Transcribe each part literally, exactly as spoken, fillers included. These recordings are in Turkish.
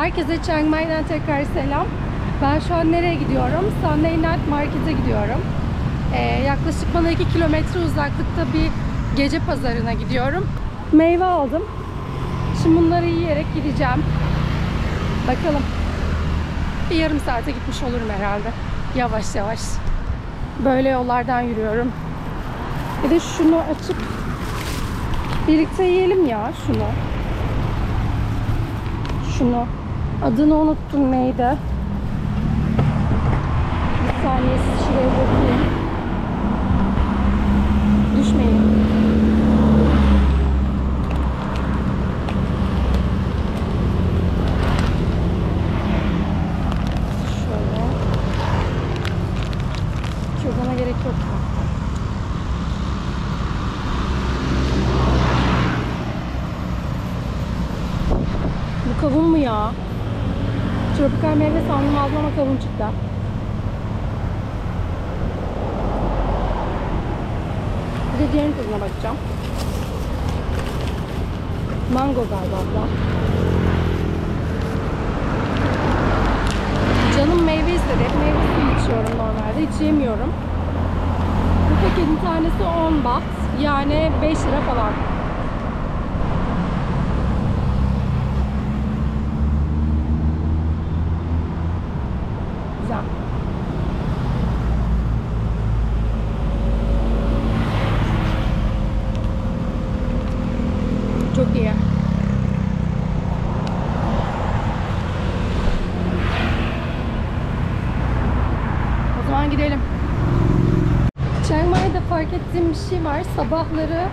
Herkese Chiang Mai'den tekrar selam. Ben şu an nereye gidiyorum? Sunday Night Market'e gidiyorum. Ee, yaklaşık bana iki kilometre uzaklıkta bir gece pazarına gidiyorum. Meyve aldım. Şimdi bunları yiyerek gideceğim. Bakalım. Bir yarım saate gitmiş olurum herhalde. Yavaş yavaş. Böyle yollardan yürüyorum. Bir de şunu açıp birlikte yiyelim ya şunu. Şunu. Adını unuttum neydi? Bir saniye şuraya bakayım. Düşmeyin. Şöyle. Çözmeme gerek yok. Bu kavun mu ya? Tropikal meyve sandım, ağzıma kavun çıktı. Bir de diğerinin tadına bakacağım. Mango galiba abla. Canım meyve istedi. Hep meyve suyu içiyorum normalde. Hiç yemiyorum. Bu paketin tanesi on baht. Yani beş lira falan. Fark ettiğim bir şey var. Sabahları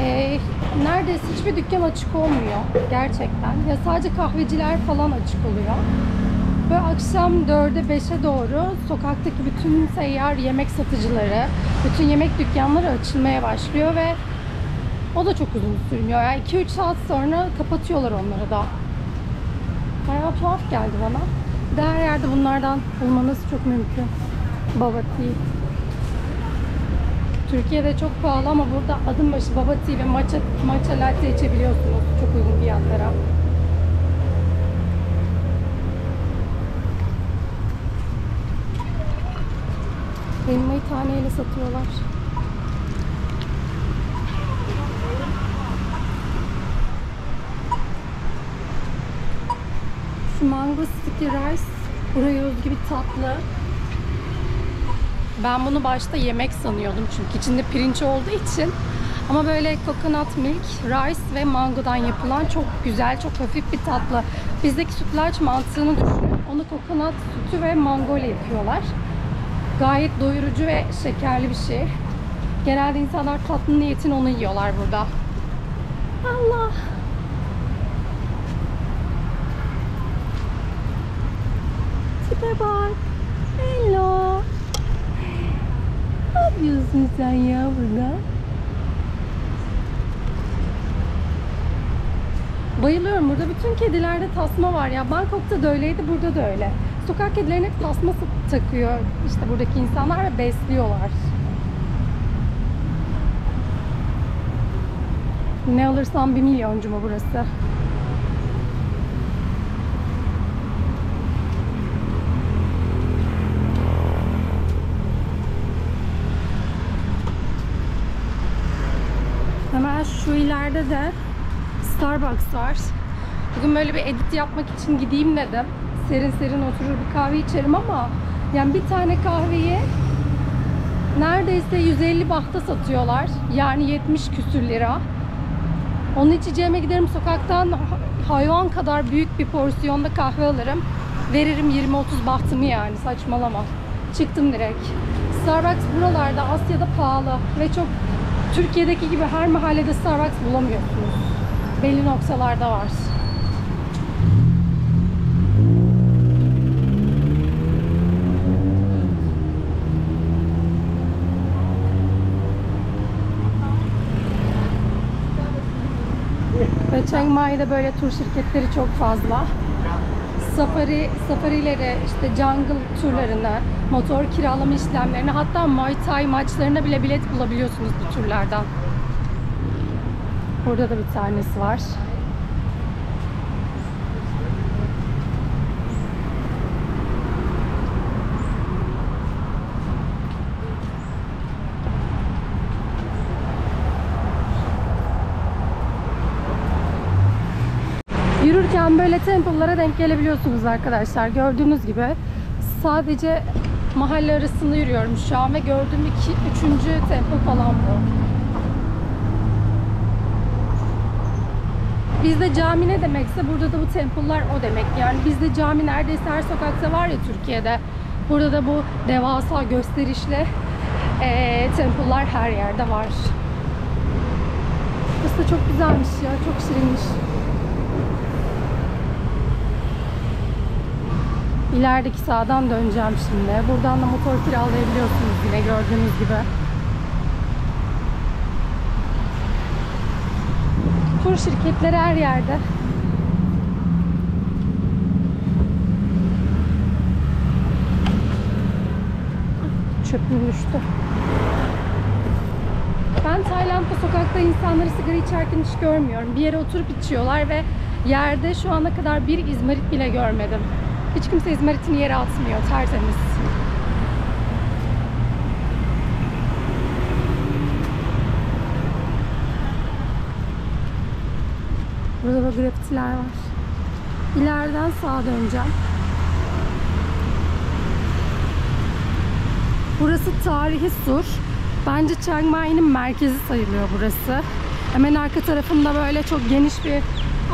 e, neredeyse hiçbir dükkan açık olmuyor. Gerçekten. Ya sadece kahveciler falan açık oluyor. Ve akşam dörde beşe doğru sokaktaki bütün seyyar yemek satıcıları, bütün yemek dükkanları açılmaya başlıyor ve o da çok uzun sürmüyor. Yani iki üç saat sonra kapatıyorlar onları da. Bayağı tuhaf geldi bana. De her yerde bunlardan bulmanız çok mümkün. Bubble tea. Türkiye'de çok pahalı ama burada adım başı bubble tea ve matcha, matcha latte içebiliyorsunuz çok uygun fiyatlara. Elmayı taneyle satıyorlar. Şu mango sticky rice, buraya özgü bir tatlı. Ben bunu başta yemek sanıyordum çünkü içinde pirinç olduğu için. Ama böyle coconut milk, rice ve mangodan yapılan çok güzel, çok hafif bir tatlı. Bizdeki sütlaç mantığını düşünün. Onu coconut sütü ve mango ile yapıyorlar. Gayet doyurucu ve şekerli bir şey. Genelde insanlar tatlı niyetine onu yiyorlar burada. Allah! Tipe bak! Hello! Ne yapıyorsun sen ya burada? Bayılıyorum. Burada bütün kedilerde tasma var ya. Bangkok'ta da öyleydi, burada da öyle. Sokak kedilerine hep tasma takıyor işte buradaki insanlar ve besliyorlar. Ne alırsam bir milyoncu mu burası? Hemen şu ileride de Starbucks var. Bugün böyle bir edit yapmak için gideyim dedim. Serin serin oturur bir kahve içerim ama yani bir tane kahveyi neredeyse yüz elli bahta satıyorlar. Yani yetmiş küsür lira. Onu içeceğime giderim sokaktan hayvan kadar büyük bir porsiyonda kahve alırım. Veririm yirmi otuz bahtımı yani, saçmalama. Çıktım direkt. Starbucks buralarda Asya'da pahalı ve çok Türkiye'deki gibi her mahallede Starbucks bulamıyorsunuz. Belli noktalarda var. Ve Chiang Mai'de böyle tur şirketleri çok fazla. Safari, safarileri, işte jungle turlarına, motor kiralama işlemlerine, hatta Muay Thai maçlarına bile bilet bulabiliyorsunuz bu turlardan. Burada da bir tanesi var. Tam böyle temple'lara denk gelebiliyorsunuz arkadaşlar. Gördüğünüz gibi sadece mahalle arasında yürüyorum şu an ve gördüğüm iki, üçüncü temple falan bu. Bizde cami ne demekse burada da bu temple'lar o demek. Yani bizde cami neredeyse her sokakta var ya Türkiye'de. Burada da bu devasa gösterişli e, temple'lar her yerde var. Burası da çok güzelmiş ya, çok şirinmiş. İlerideki sağdan döneceğim şimdi. Buradan da motor kiralayabiliyorsunuz yine gördüğünüz gibi. Tur şirketleri her yerde. Çöpüm düştü. Ben Tayland'da sokakta insanları sigara içerken hiç görmüyorum. Bir yere oturup içiyorlar ve yerde şu ana kadar bir izmarit bile görmedim. Hiç kimse izmaritini yere atmıyor. Tertemiz. Burada da grafitiler var. İleriden sağa döneceğim. Burası tarihi sur. Bence Chiang Mai'nin merkezi sayılıyor burası. Hemen arka tarafında böyle çok geniş bir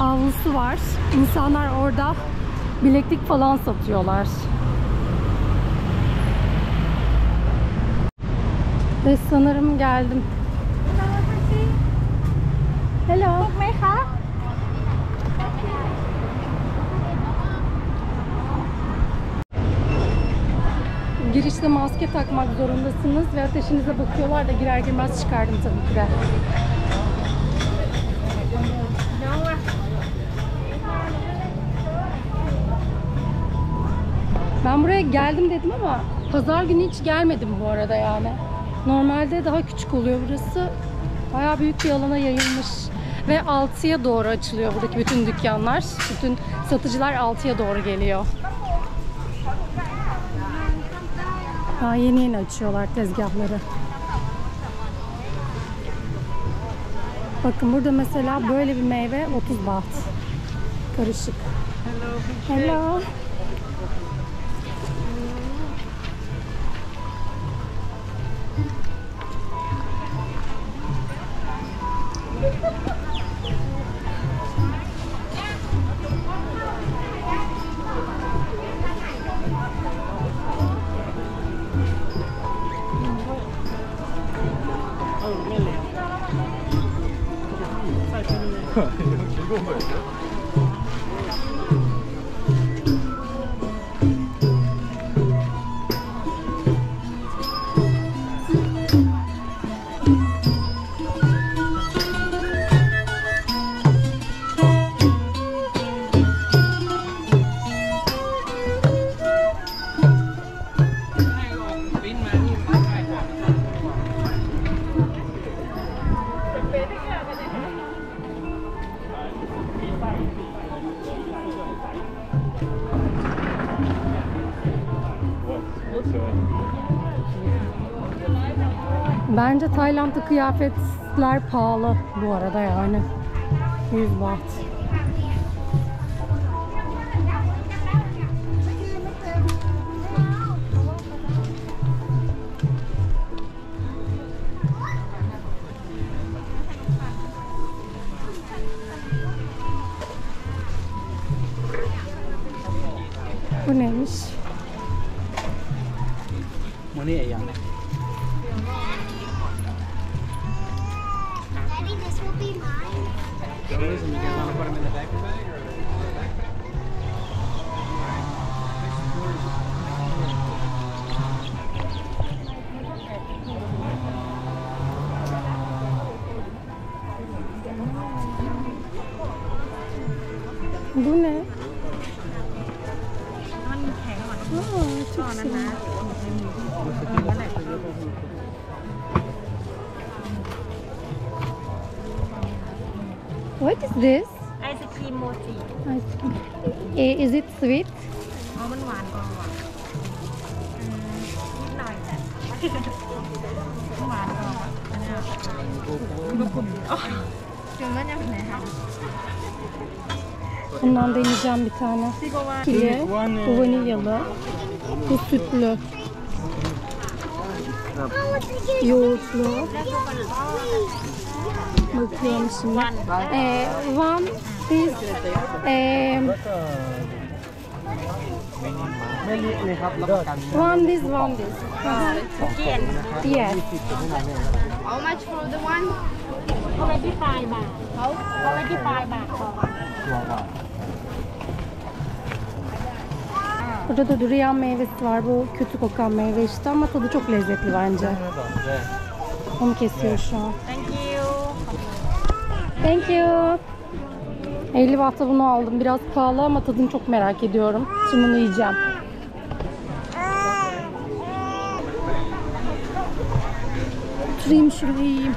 avlusu var. İnsanlar orada bileklik falan satıyorlar. Ve sanırım geldim. Hello. Girişte maske takmak zorundasınız ve ateşinize bakıyorlar da girer girmez çıkardım tabii ki de. Ben buraya geldim dedim ama pazar günü hiç gelmedim bu arada yani. Normalde daha küçük oluyor burası. Bayağı büyük bir alana yayılmış ve altıya doğru açılıyor buradaki bütün dükkanlar. Bütün satıcılar altıya doğru geliyor. Daha yeni yeni açıyorlar tezgahları. Bakın burada mesela böyle bir meyve otuz baht. Karışık. Hello. Hello. Bence Tayland'da kıyafetler pahalı bu arada yani. yüz baht. Bu neymiş? Bu ne yani? Bu ne? What is this? Ice cream mochi. Ice cream. Is it sweet? Bundan deneyeceğim bir tane. Kili, bu vanilyalı, bu sütlü, yoğurtlu. Bakıyorum şimdi. Ee, one is ee, one this, one this. Ha. Yes. How much for the one? Already five baht. Already five baht. Burada da durian meyvesi var. Bu kötü kokan meyve işte ama tadı çok lezzetli bence. Onu kesiyor şu an. Thank you. elli bahta bunu aldım. Biraz pahalı ama tadını çok merak ediyorum. Şimdi bunu yiyeceğim. Oturayım şunu yiyeyim.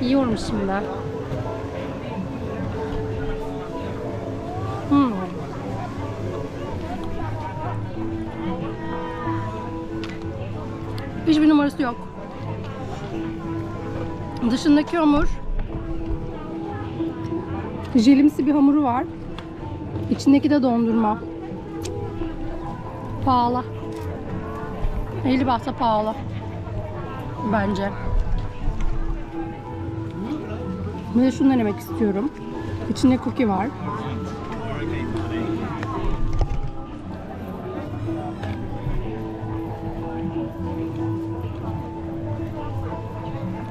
Yiyorum şimdi. Hmm. Hiçbir numarası yok. Dışındaki hamur, jelimsi bir hamuru var. İçindeki de dondurma. Pahalı. elli bahta pahalı. Bence. Ben de şunu denemek istiyorum. İçinde cookie var.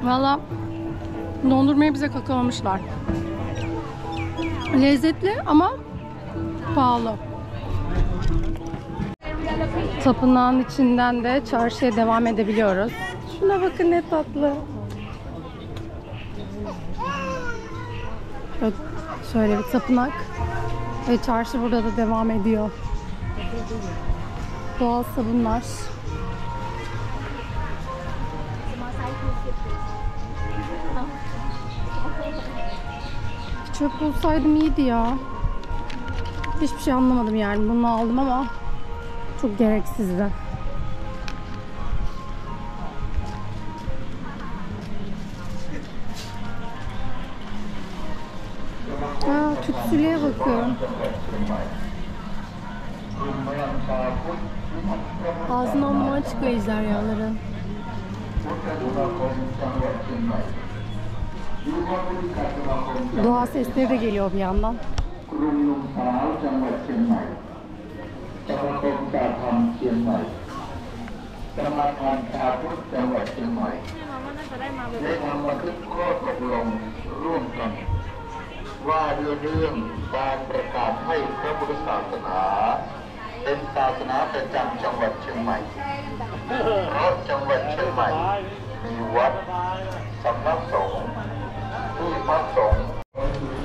Valla dondurmayı bize kakalamışlar. Lezzetli ama pahalı. Tapınağın içinden de çarşıya devam edebiliyoruz. Şuna bakın ne tatlı. Şöyle bir tapınak ve çarşı burada da devam ediyor. Doğal sabunlar. Çöp bulsaydım iyiydi ya. Hiçbir şey anlamadım yani. Bunu aldım ama çok gereksizdi. Aa, tütsülüğe bakıyorum. Ağzına amma açık ve izleryaları. Doğa sesleri de geliyor bir yandan.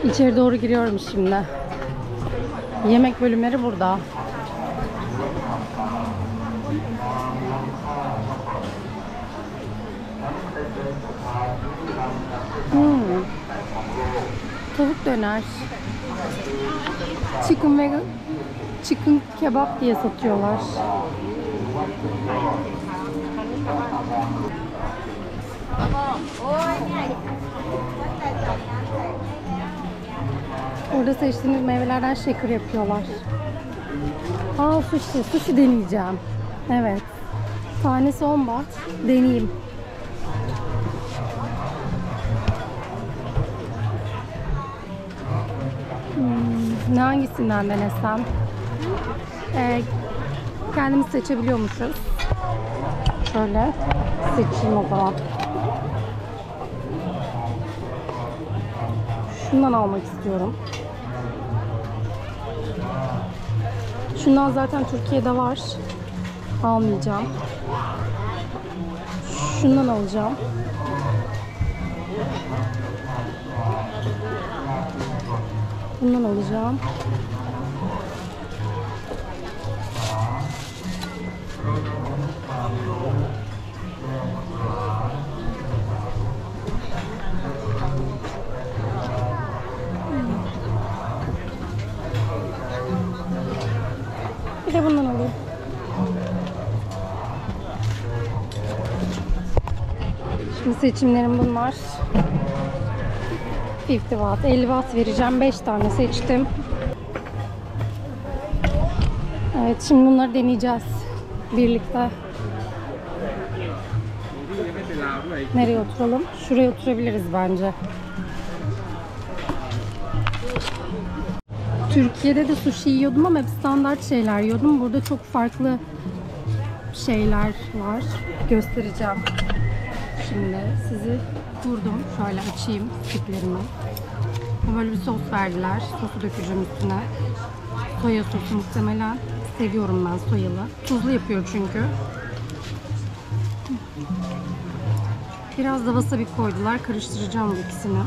İçeri doğru giriyorum şimdi. Yemek bölümleri burada. Hmm. Tavuk döner. Chicken vegan, chicken kebap diye satıyorlar. Orada seçtiğiniz meyvelerden shaker yapıyorlar. Aa, sushi, sushi deneyeceğim. Evet. Tanesi on baht. Deneyeyim. Hmm, ne hangisinden denesem? Ee, kendimiz seçebiliyormuşuz. Şöyle seçeyim o zaman. Şundan almak istiyorum. Şundan zaten Türkiye'de var. Almayacağım. Şundan alacağım. Bundan alacağım. Bir de bundan alayım. Şimdi seçimlerim bunlar. elli watt, elli watt vereceğim. beş tane seçtim. Evet, şimdi bunları deneyeceğiz birlikte. Nereye oturalım? Şuraya oturabiliriz bence. Türkiye'de de sushi yiyordum ama hep standart şeyler yiyordum. Burada çok farklı şeyler var. Göstereceğim. Şimdi sizi kurdum. Şöyle açayım tiplerimi. Böyle bir sos verdiler. Sosu dökeceğim üstüne. Soya sosu muhtemelen. Seviyorum ben soyalı. Tuzlu yapıyor çünkü. Biraz da wasabi koydular. Karıştıracağım bu ikisini.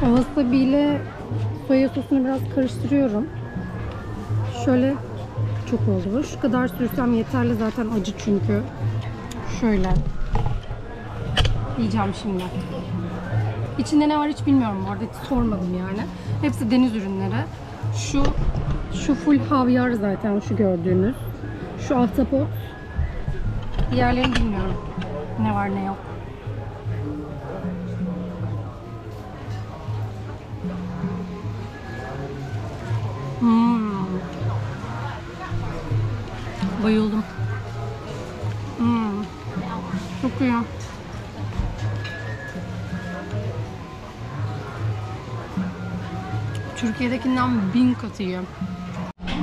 Wasabi ile soya sosunu biraz karıştırıyorum. Şöyle çok oldu. Şu kadar sürsem yeterli zaten, acı çünkü. Şöyle. Yiyeceğim şimdi. İçinde ne var hiç bilmiyorum bu arada. Hiç sormadım yani. Hepsi deniz ürünleri. Şu şu full havyar zaten, şu gördüğünüz. Şu ahtapot. Diğerlerini bilmiyorum. Ne var ne yok. Hmm. Bayıldım. Hmm. Çok iyi. Türkiye'dekinden bin katı iyi.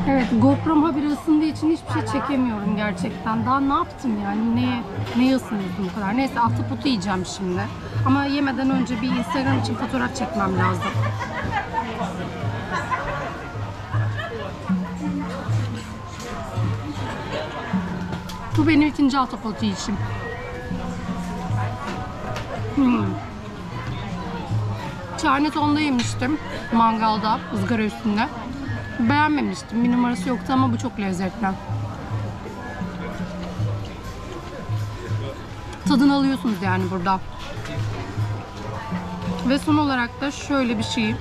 Evet, GoPro'm habire ısındığı için hiçbir şey çekemiyorum gerçekten. Daha ne yaptım yani? Neye, neye ısınıyordum bu kadar? Neyse, ahtapotu yiyeceğim şimdi. Ama yemeden önce bir Instagram için fotoğraf çekmem lazım. Bu benim ikinci ahtapotu yiyişim. Hmm. Çarneton'da yemiştim. Mangalda, ızgara üstünde. Beğenmemiştim. Bir numarası yoktu ama bu çok lezzetli. Tadını alıyorsunuz yani burada. Ve son olarak da şöyle bir şey.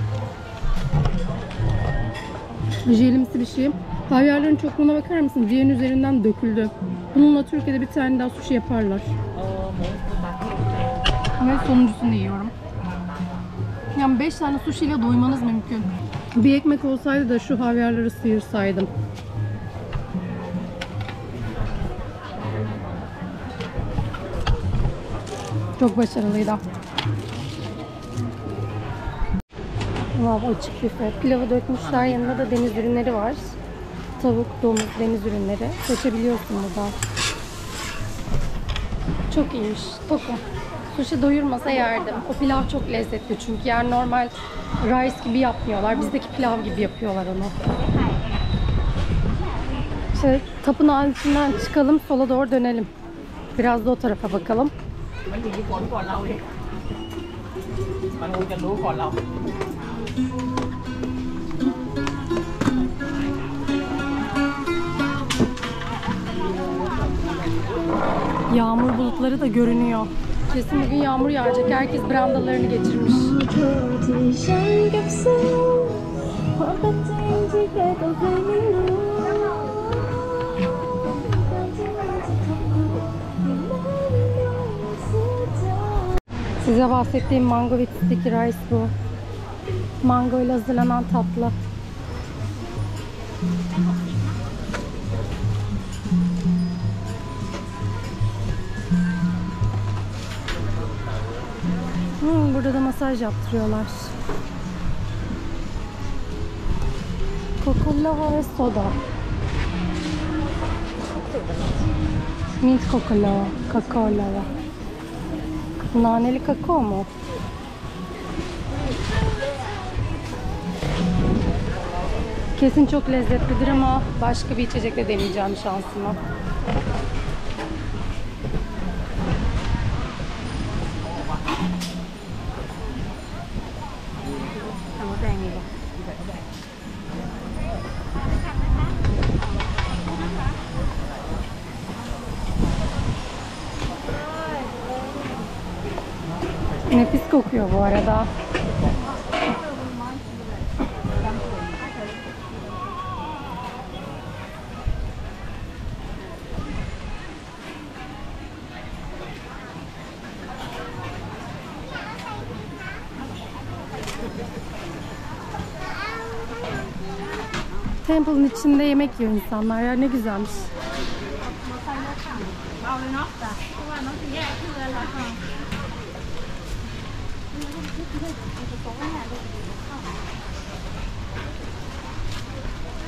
Jelimsi bir şey. Havyarların çokluğuna bakar mısınız? Diğerinin üzerinden döküldü. Bununla Türkiye'de bir tane daha sushi yaparlar. Ve sonuncusunu yiyorum. Yani beş tane sushi ile doymanız mümkün. Bir ekmek olsaydı da şu havyarları sıyırsaydım. Çok başarılıydı. Wow, açık büfe. Pilavı dökmüşler. Yanında da deniz ürünleri var. Tavuk, domuz, deniz ürünleri. Seçebiliyorsun burada. Çok iyiymiş. Tokum. Sushi doyurmasa yerdim. O pilav çok lezzetli çünkü. Yani normal rice gibi yapmıyorlar. Bizdeki pilav gibi yapıyorlar onu. İşte tapınağın içinden çıkalım, sola doğru dönelim. Biraz da o tarafa bakalım. Yağmur bulutları da görünüyor. Kesin bugün yağmur yağacak. Herkes brandalarını geçirmiş. Size bahsettiğim mango with sticky rice bu. Mango ile hazırlanan tatlı. Hmm, burada da masaj yaptırıyorlar. Kokolava ve soda. Mint kokolava, kakaolava. Naneli kakao mu? Kesin çok lezzetlidir ama başka bir içecekle deneyeceğim şansımı. Nefis kokuyor bu arada. Temple'ın içinde yemek yiyor insanlar ya, ne güzelmiş.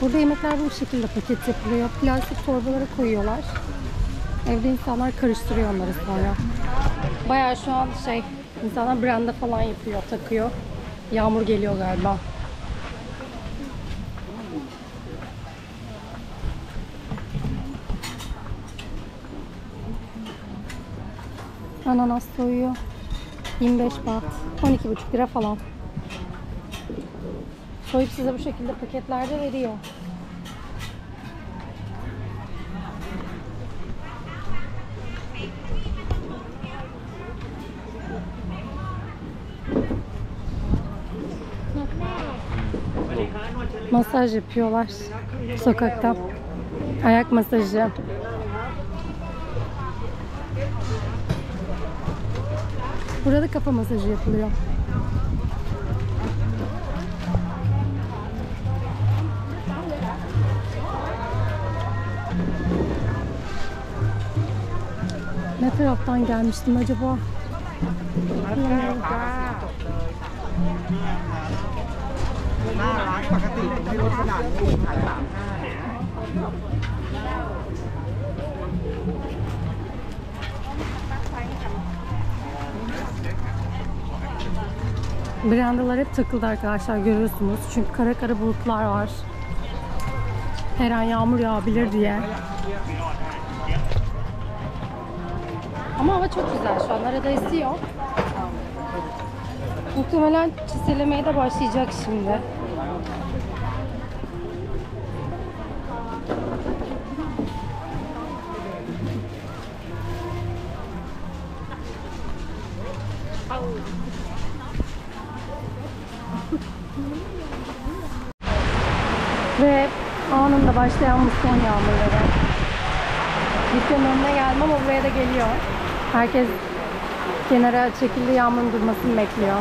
Burada yemekler bu şekilde paket yapılıyor. Plastik torbalara koyuyorlar. Evde insanlar karıştırıyor onları sonra. Bayağı şu an şey, insanlar branda falan yapıyor, takıyor. Yağmur geliyor galiba. Ananas soyuyor. yirmi beş baht. on iki buçuk lira falan. Soyup size bu şekilde paketlerde veriyor. Masaj yapıyorlar sokakta. Ayak masajı. Burada kafa masajı yapılıyor. Ne taraftan gelmiştim acaba? Brandalar hep takıldı arkadaşlar, görüyorsunuz. Çünkü kara kara bulutlar var. Her an yağmur yağabilir diye. Ama hava çok güzel şu an. Arada esiyor. Muhtemelen çiselemeye de başlayacak şimdi. Ve anında başlayan muson yağmurları. Dükkanın önüne geldim ama buraya da geliyor. Herkes kenara çekildi, yağmurun durmasını bekliyor.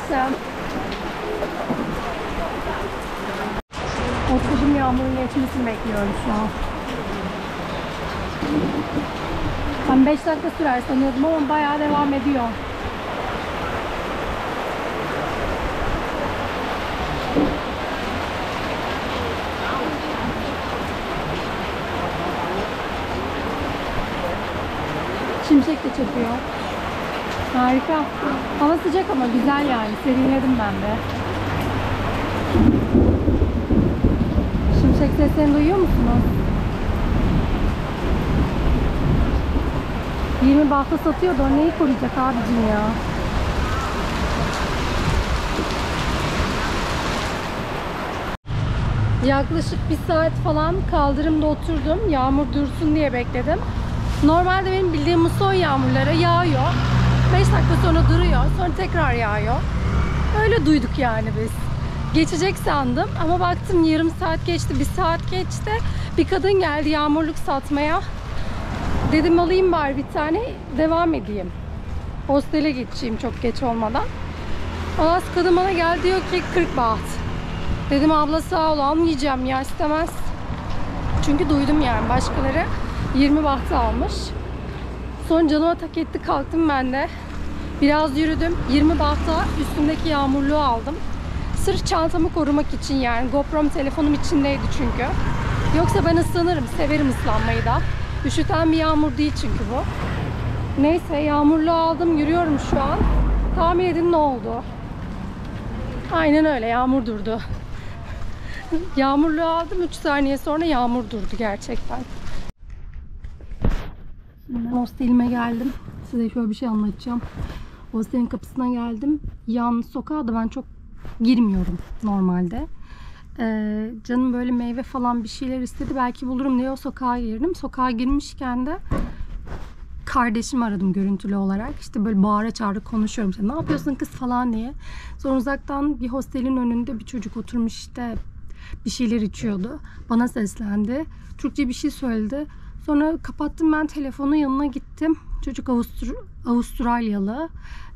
Muhteşem. Oturdum, yağmurun geçmesini bekliyorum şu an. Ben beş dakika sürer sanıyordum ama bayağı devam ediyor. Şimşek de çekiyor. Harika. Hava sıcak ama güzel yani. Serinledim ben de. Şimşek seslerini duyuyor musunuz? yirmi bahta satıyordu. O neyi koruyacak abicim ya? Yaklaşık bir saat falan kaldırımda oturdum. Yağmur dursun diye bekledim. Normalde benim bildiğim muson yağmurları yağıyor. beş dakika sonra duruyor. Sonra tekrar yağıyor. Öyle duyduk yani biz. Geçecek sandım ama baktım yarım saat geçti, bir saat geçti. Bir kadın geldi yağmurluk satmaya. Dedim alayım bari bir tane, devam edeyim. Hostele geçeyim çok geç olmadan. Ondan sonra kadın bana geldi, diyor ki kırk baht. Dedim abla sağ ol, almayacağım ya, istemez. Çünkü duydum yani başkaları yirmi baht almış. Sonra canıma tak etti, kalktım ben de. Biraz yürüdüm. yirmi bahta üstümdeki yağmurluğu aldım. Sırf çantamı korumak için yani. GoPro'm telefonum içindeydi çünkü. Yoksa ben ıslanırım. Severim ıslanmayı da. Üşüten bir yağmur değil çünkü bu. Neyse yağmurluğu aldım. Yürüyorum şu an. Tahmin edin ne oldu? Aynen öyle. Yağmur durdu. Yağmurluğu aldım. üç saniye sonra yağmur durdu gerçekten. Ben hostelime geldim. Size şöyle bir şey anlatacağım. Hostelin kapısına geldim. Yan sokağa da ben çok girmiyorum normalde. Ee, canım böyle meyve falan bir şeyler istedi. Belki bulurum diye o sokağa girdim. Sokağa girmişken de kardeşimi aradım görüntülü olarak. İşte böyle bağıra çağıra konuşuyorum. İşte, ne yapıyorsun kız falan diye. Sonra uzaktan bir hostelin önünde bir çocuk oturmuş işte. bir şeyler içiyordu. Bana seslendi. Türkçe bir şey söyledi. Sonra kapattım ben telefonu, yanına gittim. Çocuk Avustur Avustralyalı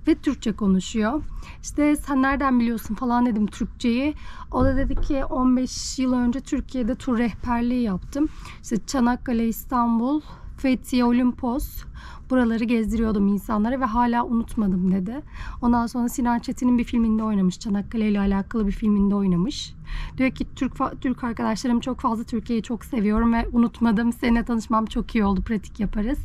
ve Türkçe konuşuyor. İşte sen nereden biliyorsun falan dedim Türkçeyi. O da dedi ki on beş yıl önce Türkiye'de tur rehberliği yaptım. İşte Çanakkale, İstanbul, Fethiye, Olimpos. Buraları gezdiriyordum insanlara ve hala unutmadım dedi. Ondan sonra Sinan Çetin'in bir filminde oynamış. Çanakkale ile alakalı bir filminde oynamış. Diyor ki Türk, Türk arkadaşlarım çok fazla, Türkiye'yi çok seviyorum ve unutmadım. Seninle tanışmam çok iyi oldu. Pratik yaparız.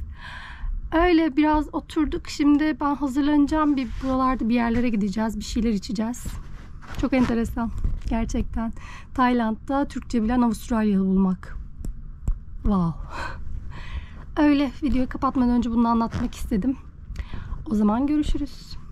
Öyle biraz oturduk. Şimdi ben hazırlanacağım. Bir buralarda bir yerlere gideceğiz. Bir şeyler içeceğiz. Çok enteresan. Gerçekten. Tayland'da Türkçe bilen Avustralyalı bulmak. Wow. Öyle, videoyu kapatmadan önce bunu anlatmak istedim. O zaman görüşürüz.